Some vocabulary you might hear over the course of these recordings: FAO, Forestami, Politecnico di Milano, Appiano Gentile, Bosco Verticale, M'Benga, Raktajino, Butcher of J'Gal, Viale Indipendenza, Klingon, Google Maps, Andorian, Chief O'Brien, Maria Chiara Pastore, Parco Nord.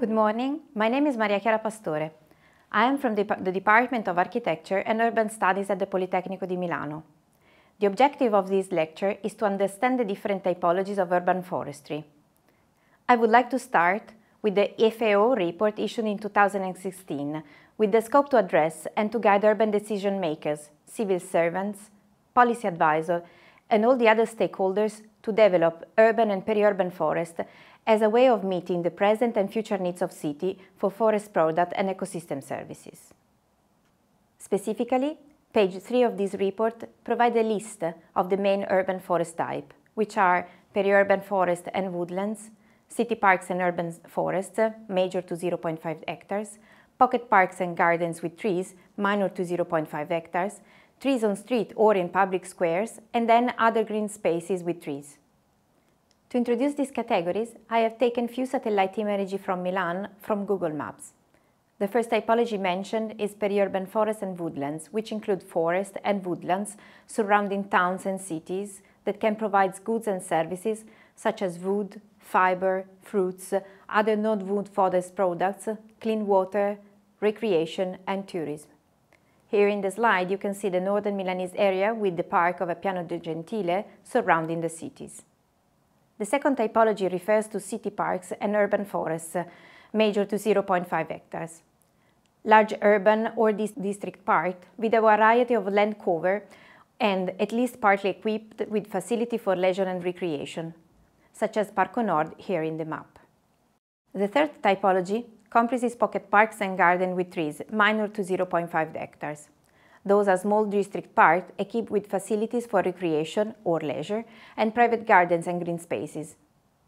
Good morning, my name is Maria Chiara Pastore. I am from the Department of Architecture and Urban Studies at the Politecnico di Milano. The objective of this lecture is to understand the different typologies of urban forestry. I would like to start with the FAO report issued in 2016, with the scope to address and to guide urban decision makers, civil servants, policy advisors, and all the other stakeholders to develop urban and peri-urban forests as a way of meeting the present and future needs of city for forest product and ecosystem services. Specifically, page 3 of this report provides a list of the main urban forest type, which are peri-urban forest and woodlands, city parks and urban forests, major to 0.5 hectares, pocket parks and gardens with trees, minor to 0.5 hectares, trees on street or in public squares, and then other green spaces with trees. To introduce these categories, I have taken few satellite images from Milan from Google Maps. The first typology mentioned is peri-urban forests and woodlands, which include forests and woodlands surrounding towns and cities that can provide goods and services such as wood, fiber, fruits, other non-wood forest products, clean water, recreation and tourism. Here in the slide you can see the northern Milanese area with the park of Appiano Gentile surrounding the cities. The second typology refers to city parks and urban forests, major to 0.5 hectares. Large urban or district parks with a variety of land cover and at least partly equipped with facility for leisure and recreation, such as Parco Nord here in the map. The third typology comprises pocket parks and gardens with trees, minor to 0.5 hectares. Those are small district parks equipped with facilities for recreation or leisure and private gardens and green spaces.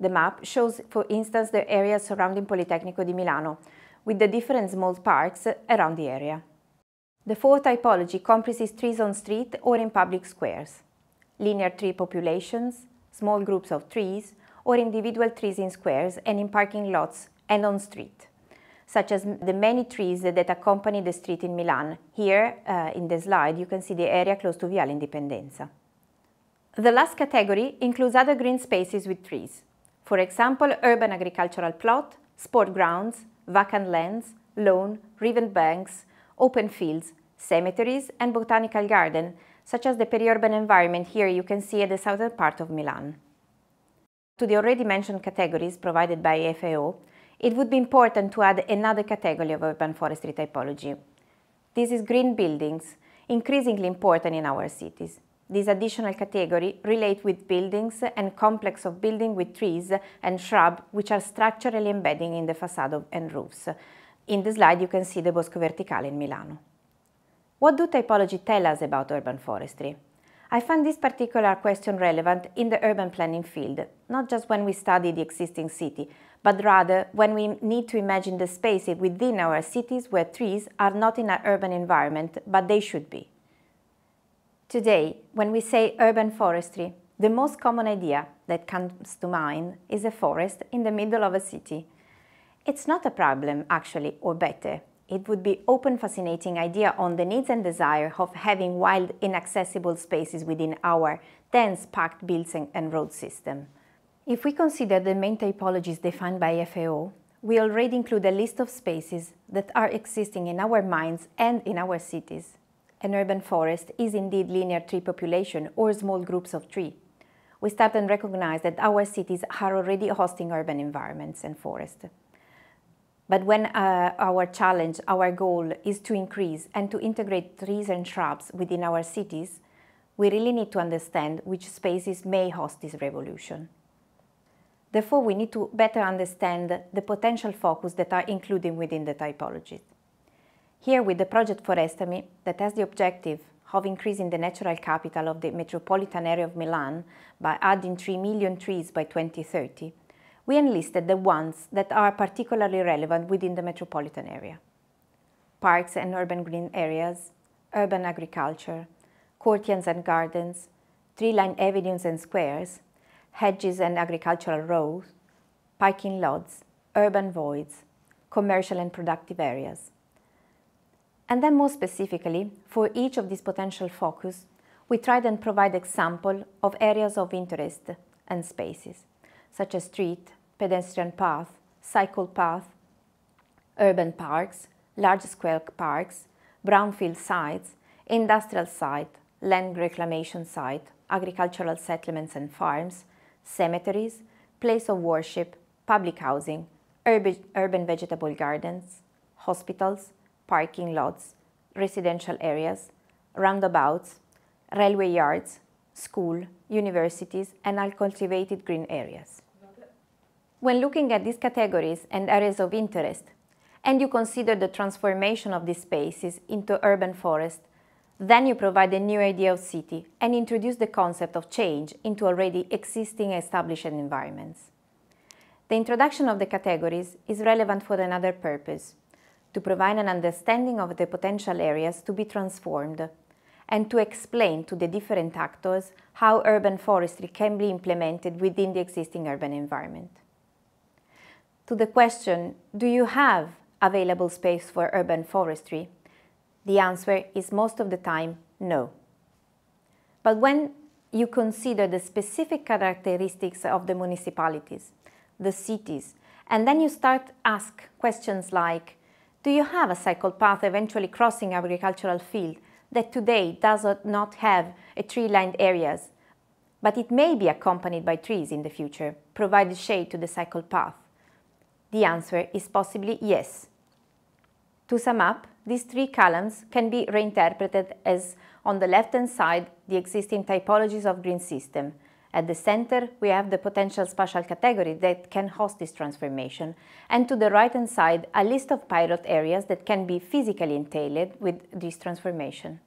The map shows, for instance, the area surrounding Politecnico di Milano, with the different small parks around the area. The fourth typology comprises trees on street or in public squares, linear tree populations, small groups of trees, or individual trees in squares and in parking lots and on street, such as the many trees that accompany the street in Milan. Here, in the slide, you can see the area close to Viale Indipendenza. The last category includes other green spaces with trees. For example, urban agricultural plot, sport grounds, vacant lands, lawn, river banks, open fields, cemeteries and botanical garden, such as the peri-urban environment here you can see at the southern part of Milan. To the already mentioned categories provided by FAO, it would be important to add another category of urban forestry typology. This is green buildings, increasingly important in our cities. This additional category relates with buildings and complex of building with trees and shrub, which are structurally embedding in the facade and roofs. In the slide you can see the Bosco Verticale in Milano. What do typology tell us about urban forestry? I found this particular question relevant in the urban planning field, not just when we study the existing city, but rather when we need to imagine the space within our cities where trees are not in an urban environment, but they should be. Today, when we say urban forestry, the most common idea that comes to mind is a forest in the middle of a city. It's not a problem, actually, or better. It would be open, fascinating idea on the needs and desire of having wild, inaccessible spaces within our dense, packed built and road system. If we consider the main typologies defined by FAO, we already include a list of spaces that are existing in our minds and in our cities. An urban forest is indeed linear tree population or small groups of trees. We start and recognize that our cities are already hosting urban environments and forests. But when our challenge, our goal is to increase and to integrate trees and shrubs within our cities, we really need to understand which spaces may host this revolution. Therefore, we need to better understand the potential focus that are included within the typology. Here with the project Forestami, that has the objective of increasing the natural capital of the metropolitan area of Milan by adding 3 million trees by 2030, we enlisted the ones that are particularly relevant within the metropolitan area. Parks and urban green areas, urban agriculture, courtyards and gardens, tree-lined avenues and squares, hedges and agricultural rows, parking lots, urban voids, commercial and productive areas. And then more specifically, for each of these potential focus, we tried and provide examples of areas of interest and spaces, such as street, pedestrian path, cycle path, urban parks, large-scale parks, brownfield sites, industrial site, land reclamation site, agricultural settlements and farms, cemeteries, place of worship, public housing, urban vegetable gardens, hospitals, parking lots, residential areas, roundabouts, railway yards, school, universities, and uncultivated green areas. When looking at these categories and areas of interest, and you consider the transformation of these spaces into urban forest, then you provide a new idea of city and introduce the concept of change into already existing established environments. The introduction of the categories is relevant for another purpose, to provide an understanding of the potential areas to be transformed and to explain to the different actors how urban forestry can be implemented within the existing urban environment. To the question, do you have available space for urban forestry? The answer is most of the time, no. But when you consider the specific characteristics of the municipalities, the cities, and then you start to ask questions like, do you have a cycle path eventually crossing agricultural field that today does not have a tree-lined areas, but it may be accompanied by trees in the future, provided shade to the cycle path? The answer is possibly yes. To sum up, these three columns can be reinterpreted as, on the left-hand side, the existing typologies of green system. At the center, we have the potential spatial category that can host this transformation, and to the right-hand side, a list of pilot areas that can be physically entailed with this transformation.